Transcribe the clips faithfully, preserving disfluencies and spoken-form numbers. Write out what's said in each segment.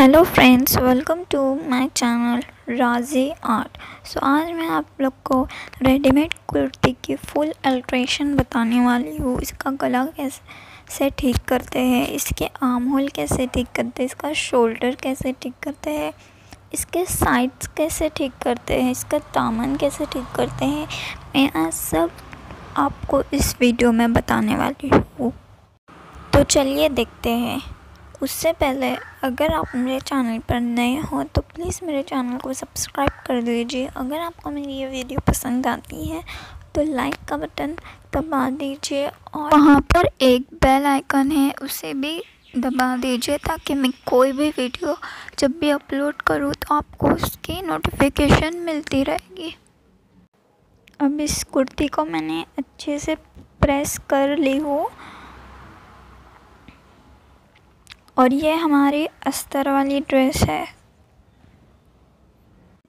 Hello friends, welcome to my channel Raji art. So आज मैं आप लोग को रेडीमेड कुर्ती की फुल अल्ट्रेशन बताने वाली हूँ। इसका गला कैसे ठीक करते हैं, इसके आर्म होल कैसे ठीक करते हैं, इसका शोल्डर कैसे ठीक करते हैं, इसके साइड्स कैसे ठीक करते हैं, इसका दामन कैसे ठीक करते हैं, मैं आज सब आपको इस वीडियो में बताने वाली हूँ। तो चलिए देखते हैं। उससे पहले अगर आप मेरे चैनल पर नए हो तो प्लीज़ मेरे चैनल को सब्सक्राइब कर दीजिए। अगर आपको मेरी ये वीडियो पसंद आती है तो लाइक का बटन दबा दीजिए और वहाँ पर एक बेल आइकन है उसे भी दबा दीजिए ताकि मैं कोई भी वीडियो जब भी अपलोड करूँ तो आपको उसकी नोटिफिकेशन मिलती रहेगी। अब इस कुर्ती को मैंने अच्छे से प्रेस कर ली हूँ और ये हमारी अस्तर वाली ड्रेस है।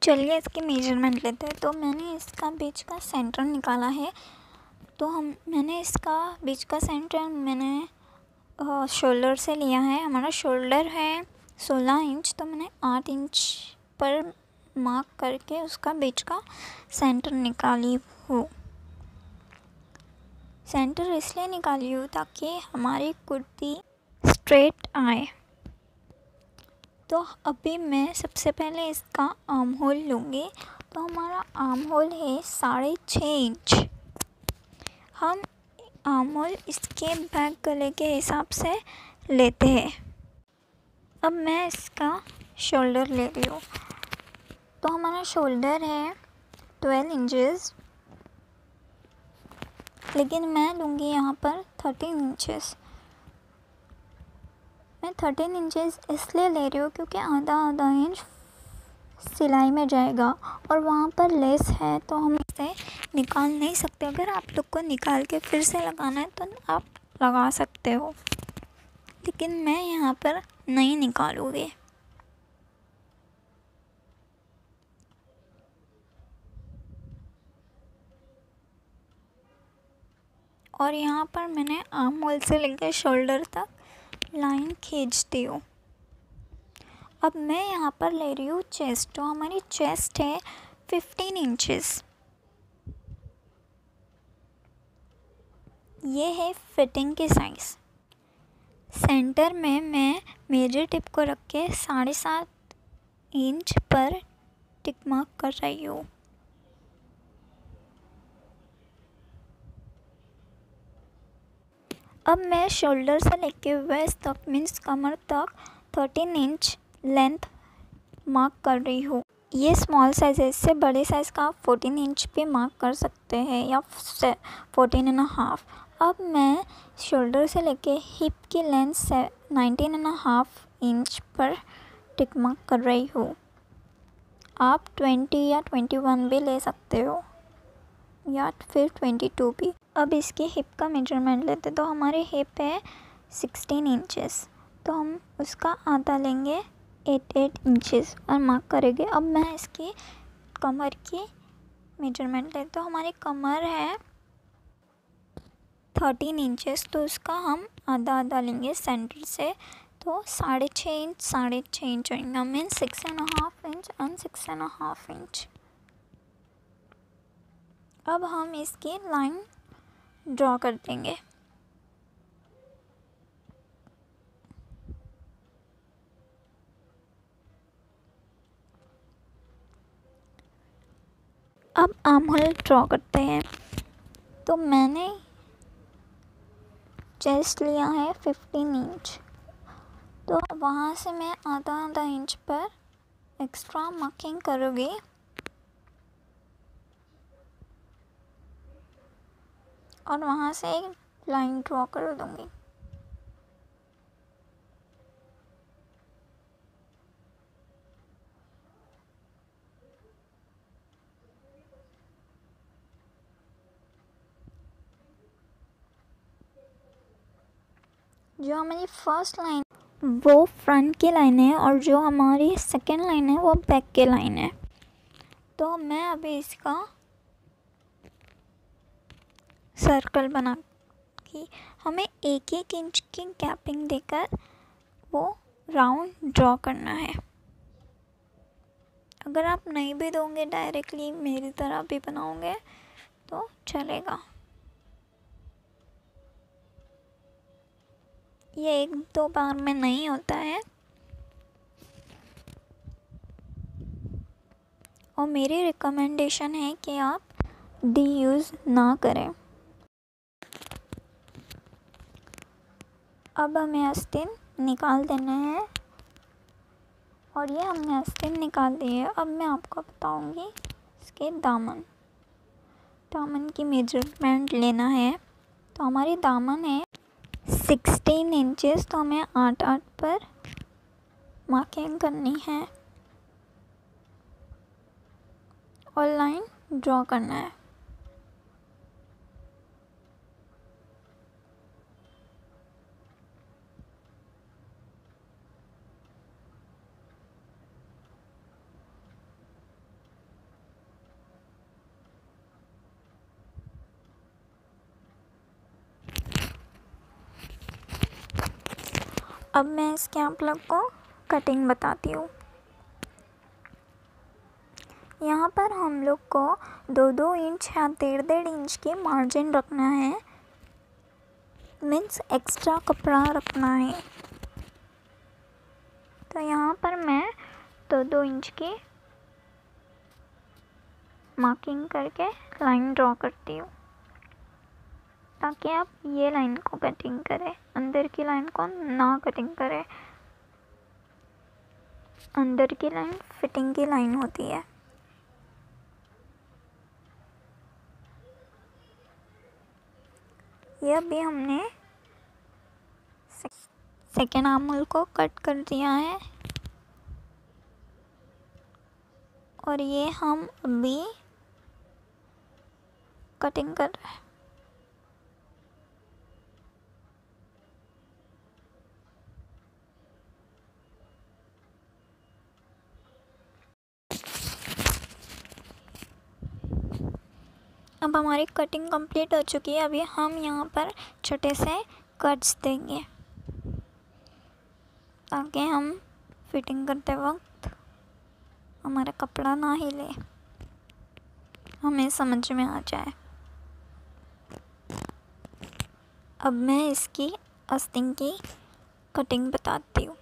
चलिए इसकी मेजरमेंट लेते हैं। तो मैंने इसका बीच का सेंटर निकाला है, तो हम मैंने इसका बीच का सेंटर मैंने शोल्डर से लिया है। हमारा शोल्डर है सोलह इंच, तो मैंने आठ इंच पर मार्क करके उसका बीच का सेंटर निकाली हूँ। सेंटर इसलिए निकाली हूँ ताकि हमारी कुर्ती स्ट्रेट आए। तो अभी मैं सबसे पहले इसका आर्म होल लूँगी। तो हमारा आर्म होल है साढ़े छः इंच। हम आर्म होल इसके बैक गले के हिसाब से लेते हैं। अब मैं इसका शोल्डर ले रही हूँ। तो हमारा शोल्डर है ट्वेल्व इंचेस, लेकिन मैं लूँगी यहाँ पर थर्टीन इंचेस। मैं थर्टीन इंचेस इसलिए ले रही हूँ क्योंकि आधा आधा इंच सिलाई में जाएगा और वहाँ पर लेस है तो हम इसे निकाल नहीं सकते। अगर आप लोग को निकाल के फिर से लगाना है तो आप लगा सकते हो, लेकिन मैं यहाँ पर नहीं निकालूँगी। और यहाँ पर मैंने आर्म होल से लेकर शोल्डर तक लाइन खींचती हूँ। अब मैं यहाँ पर ले रही हूँ चेस्ट। तो हमारी चेस्ट है फिफ्टीन इंचेस। ये है फिटिंग की साइज़। सेंटर में मैं मेजर टिप को रख के साढ़े सात इंच पर टिक मार्क कर रही हूँ। अब मैं शोल्डर से लेके वेस्ट तक मीन्स कमर तक थर्टीन इंच लेंथ मार्क कर रही हूँ। ये स्मॉल साइज़ है, इससे बड़े साइज़ का आप फोर्टीन इंच भी मार्क कर सकते हैं या फोर्टीन एंड हाफ। अब मैं शोल्डर से लेके हिप की लेंथ से नाइनटीन एंड हाफ इंच पर टिक मार्क कर रही हूँ। आप ट्वेंटी या ट्वेंटी वन भी ले सकते हो या फिर ट्वेंटी टू भी। अब इसके हिप का मेजरमेंट लेते। तो हमारे हिप है सिक्सटीन इंचेस, तो हम उसका आधा लेंगे एट एट इंचेस और मार्क करेंगे। अब मैं इसकी कमर की मेजरमेंट लेते। तो हमारी कमर है थर्टीन इंचेस, तो उसका हम आधा आधा लेंगे सेंटर से। तो साढ़े छः इंच साढ़े छः इंच होगा, mean six and half inch and six and half inch. अब हम इसकी लाइन ड्रॉ कर देंगे। अब आर्म होल ड्रॉ करते हैं। तो मैंने चेस्ट लिया है फिफ्टीन इंच, तो वहाँ से मैं आधा आधा इंच पर एक्स्ट्रा मार्किंग करूँगी। और वहाँ से एक लाइन ड्रॉ कर दूँगी। जो हमारी फर्स्ट लाइन वो फ्रंट की लाइन है और जो हमारी सेकंड लाइन है वो बैक की लाइन है। तो मैं अभी इसका सर्कल बना के हमें एक एक इंच की गैपिंग देकर वो राउंड ड्रॉ करना है। अगर आप नहीं भी दोगे, डायरेक्टली मेरी तरह भी बनाओगे तो चलेगा। ये एक दो बार में नहीं होता है। और मेरी रिकमेंडेशन है कि आप डी यूज़ ना करें। अब हमें आस्तीन निकाल देना है और ये हमने आस्तीन निकाल दी है। अब मैं आपको बताऊंगी इसके दामन दामन की मेजरमेंट लेना है। तो हमारी दामन है सिक्सटीन इंचेस, तो हमें आठ आठ पर मार्किंग करनी है और लाइन ड्रॉ करना है। अब मैं इसके आप लोग को कटिंग बताती हूँ। यहाँ पर हम लोग को दो दो इंच या डेढ़ डेढ़ इंच की मार्जिन रखना है, मीन्स एक्स्ट्रा कपड़ा रखना है। तो यहाँ पर मैं दो दो इंच की मार्किंग करके लाइन ड्रॉ करती हूँ, ताकि आप ये लाइन को कटिंग करें, अंदर की लाइन को ना कटिंग करें। अंदर की लाइन फिटिंग की लाइन होती है। यह भी हमने सेकेंड आर्म होल को कट कर दिया है और ये हम अभी कटिंग कर रहे हैं। अब हमारी कटिंग कंप्लीट हो चुकी है। अभी हम यहाँ पर छोटे से कट्स देंगे ताकि हम फिटिंग करते वक्त हमारा कपड़ा ना हिले, हमें समझ में आ जाए। अब मैं इसकी अस्तीन की कटिंग बताती हूँ।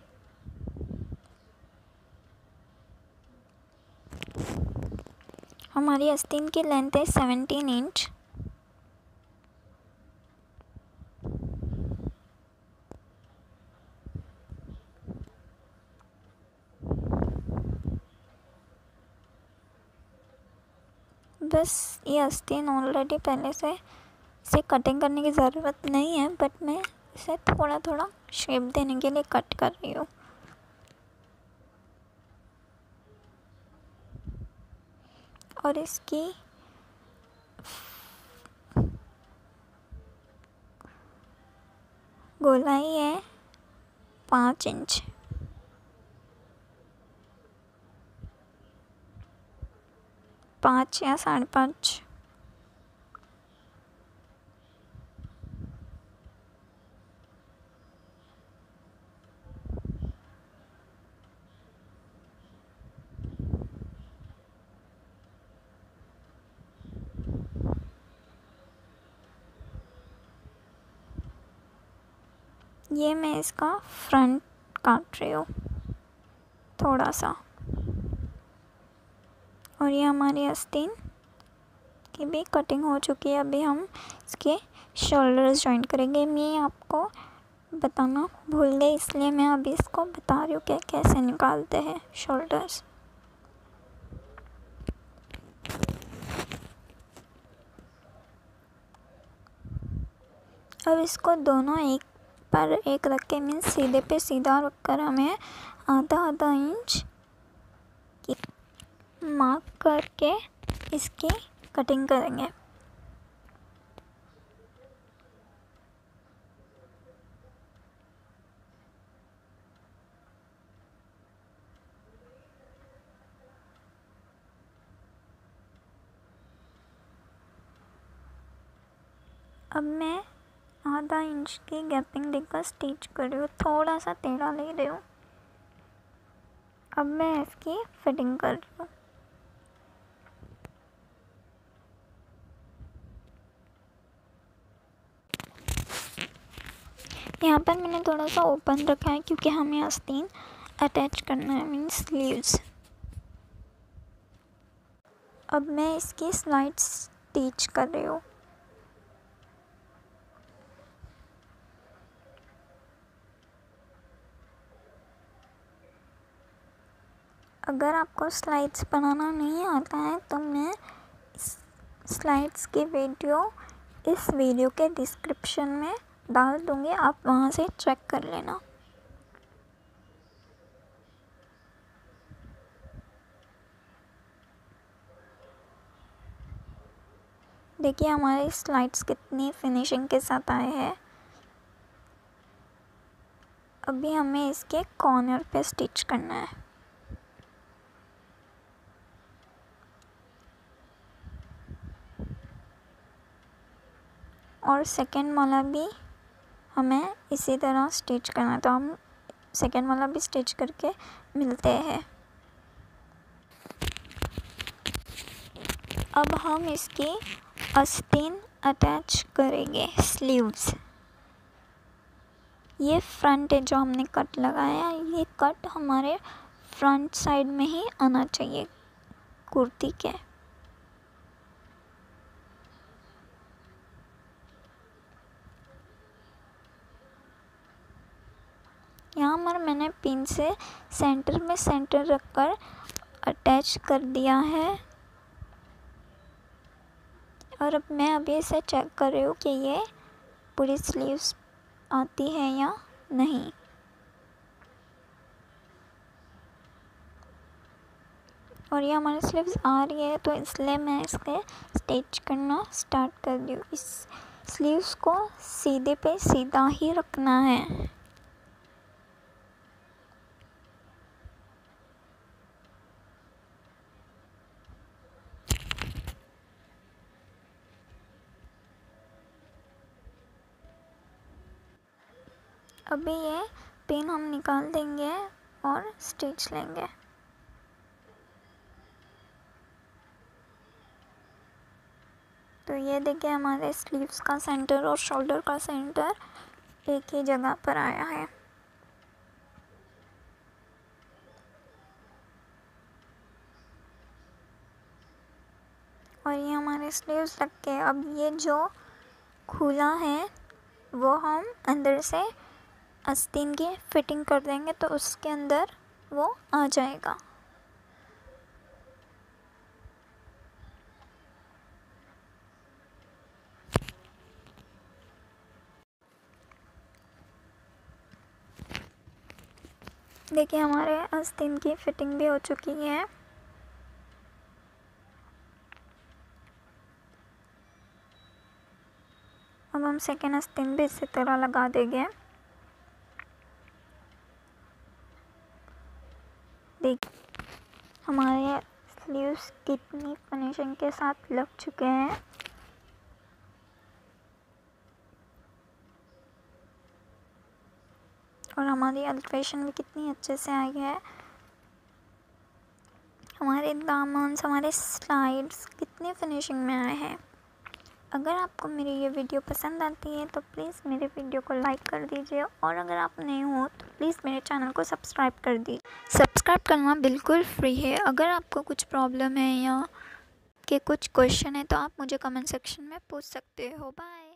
हमारी आस्तीन की लेंथ है सेवेंटीन इंच। बस ये आस्तीन ऑलरेडी पहले से इसे कटिंग करने की ज़रूरत नहीं है, बट मैं इसे थोड़ा थोड़ा शेप देने के लिए कट कर रही हूँ। और इसकी गोलाई है पाँच इंच। पाँच या साढ़े पाँच। ये मैं इसका फ्रंट काट रही हूँ थोड़ा सा। और ये हमारी आस्तीन की भी कटिंग हो चुकी है। अभी हम इसके शोल्डर्स ज्वाइन करेंगे। मैं आपको बताना भूल गई, इसलिए मैं अभी इसको बता रही हूँ कि कैसे निकालते हैं शोल्डर्स। अब इसको दोनों एक पर एक रख के, मीन्स सीधे पे सीधा रख कर हमें आधा आधा इंच की मार्क करके इसकी कटिंग करेंगे। अब मैं आधा इंच की गैपिंग देकर स्टिच कर रही हूँ, थोड़ा सा टेढ़ा ले रही हूँ। अब मैं इसकी फिटिंग कर रही हूँ। यहाँ पर मैंने थोड़ा सा ओपन रखा है क्योंकि हमें आस्तीन अटैच करना है, मीन स्लीव्स। अब मैं इसकी स्लाइड स्टिच कर रही हूँ। अगर आपको स्लाइड्स बनाना नहीं आता है तो मैं स्लाइड्स की वीडियो इस वीडियो के डिस्क्रिप्शन में डाल दूँगी, आप वहाँ से चेक कर लेना। देखिए हमारे स्लाइड्स कितनी फिनिशिंग के साथ आए हैं। अभी हमें इसके कॉर्नर पे स्टिच करना है। और सेकेंड वाला भी हमें इसी तरह स्टिच करना है, तो हम सेकेंड वाला भी स्टिच करके मिलते हैं। अब हम इसकी आस्तीन अटैच करेंगे, स्लीव्स। ये फ्रंट है जो हमने कट लगाया, ये कट हमारे फ्रंट साइड में ही आना चाहिए कुर्ती के। यहाँ पर मैंने पिन से सेंटर में सेंटर रखकर अटैच कर दिया है। और अब मैं अभी इसे चेक कर रही हूँ कि ये पूरी स्लीव्स आती है या नहीं। और ये हमारी स्लीव्स आ रही है, तो इसलिए मैं इसके स्टिच करना स्टार्ट कर दी हूँ। इस स्लीव्स को सीधे पे सीधा ही रखना है। अभी ये पिन हम निकाल देंगे और स्टिच लेंगे। तो ये देखिए हमारे स्लीव्स का सेंटर और शोल्डर का सेंटर एक ही जगह पर आया है। और ये हमारे स्लीव्स लग गए। अब ये जो खुला है वो हम अंदर से आस्तीन की फिटिंग कर देंगे, तो उसके अंदर वो आ जाएगा। देखिए हमारे आस्तीन की फिटिंग भी हो चुकी है। अब हम सेकेंड आस्तीन भी इसी तरह लगा देंगे। देख हमारे स्लीव्स कितनी फिनिशिंग के साथ लग चुके हैं। और हमारी अल्ट्रेशन भी कितनी अच्छे से आई है। हमारे दामन्स, हमारे स्लाइड्स कितनी फिनिशिंग में आए हैं। अगर आपको मेरी ये वीडियो पसंद आती है तो प्लीज़ मेरे वीडियो को लाइक कर दीजिए, और अगर आप नए हो तो प्लीज़ मेरे चैनल को सब्सक्राइब कर दीजिए। सब्सक्राइब करना बिल्कुल फ्री है। अगर आपको कुछ प्रॉब्लम है या के कुछ क्वेश्चन है तो आप मुझे कमेंट सेक्शन में पूछ सकते हो। बाय।